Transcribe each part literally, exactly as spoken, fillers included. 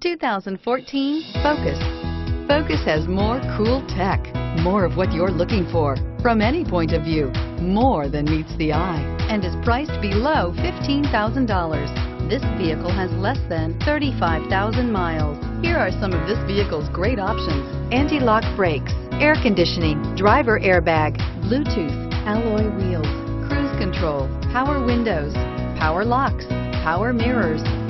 two thousand fourteen Focus. Focus has more cool tech, more of what you're looking for, from any point of view, more than meets the eye, and is priced below fifteen thousand dollars. This vehicle has less than thirty-five thousand miles. Here are some of this vehicle's great options: anti-lock brakes, air conditioning, driver airbag, Bluetooth, alloy wheels, cruise control, power windows, power locks, power mirrors.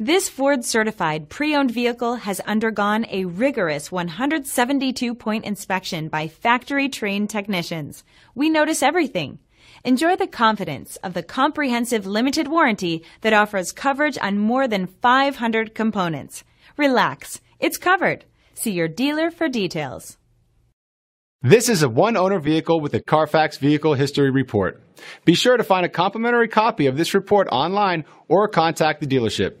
This Ford-certified pre-owned vehicle has undergone a rigorous one hundred seventy-two point inspection by factory-trained technicians. We notice everything. Enjoy the confidence of the comprehensive limited warranty that offers coverage on more than five hundred components. Relax, it's covered. See your dealer for details. This is a one-owner vehicle with a Carfax Vehicle History Report. Be sure to find a complimentary copy of this report online or contact the dealership.